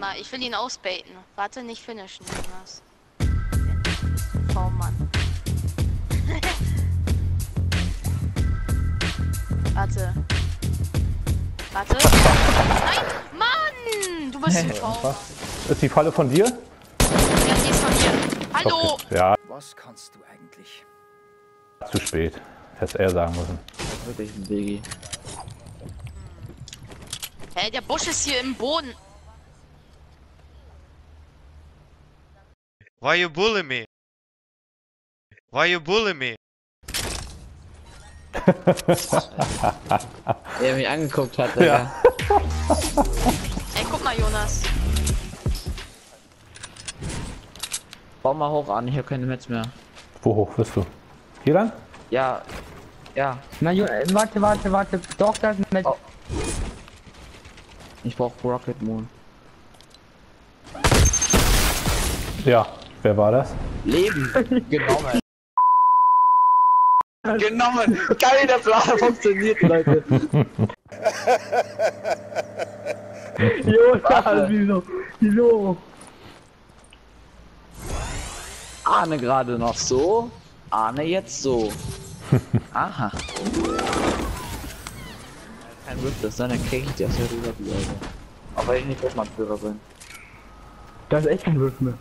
Warte mal, ich will ihn ausbaiten. Warte, nicht finishen, Jonas. Oh Mann. Warte. Warte. Nein! Mann! Du bist ein Traum. Ist die Falle von dir? Ja, die ist von mir. Hallo! Okay. Ja. Was kannst du eigentlich? Zu spät. Hätte er sagen müssen. Wirklich ein Biggie. Hey, der Busch ist hier im Boden. Why you bully me? Why you bully me? Der mich angeguckt hat, Digga. Ja. Ey, guck mal, Jonas. Bau mal hoch, Arne, hier keine Metz mehr. Wo hoch bist du? Hier lang? Ja. Ja. Na, warte. Doch, da ist ein Metz. Oh. Ich brauch Rocket Moon. Ja, wer war das? Leben! Genommen! Genommen! Geil, der Plan funktioniert, Leute! Jonas, wieso? Wieso? Arne gerade noch so, Arne jetzt so. Aha. Kein Rift ist, dann krieg ich die aus der Rüber, die Leute. Aber ich nicht Rückmann-Führer bin. Das ist echt kein Rift mehr.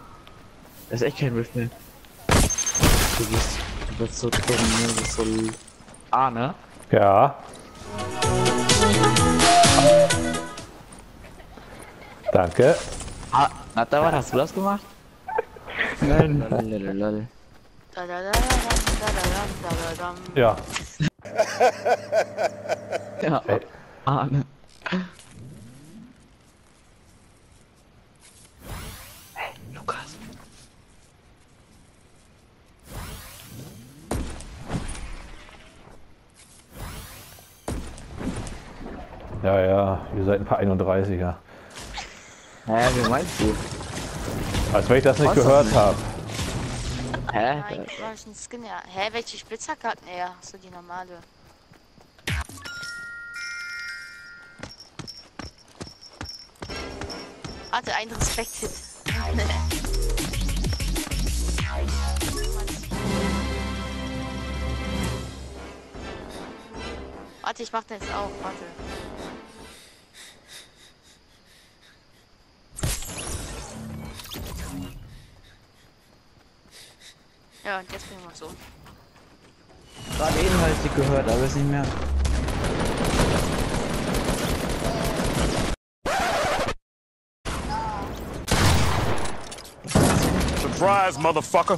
Das ist echt kein Rift mehr. Du bist so dumm, du bist so... Arne? Ja. Danke. Ah, na, da war das. Hast du das gemacht? Nein. Lalalala. Ja. Ja. Hey. Arne. Ja, ja, ihr seid ein paar 31er. Hä, wie meinst du? Als wenn ich das nicht gehört habe. Hä? Nein, ich hab einen Skin, ja. Hä, welche Spitzhackarten eher? So die normale. Warte, ein Respekt-Hit. Warte, ich mach das jetzt auch, warte. Ja, und jetzt bin ich mal so. Gerade eben habe ich sie gehört, aber es nicht mehr. Surprise, Motherfucker!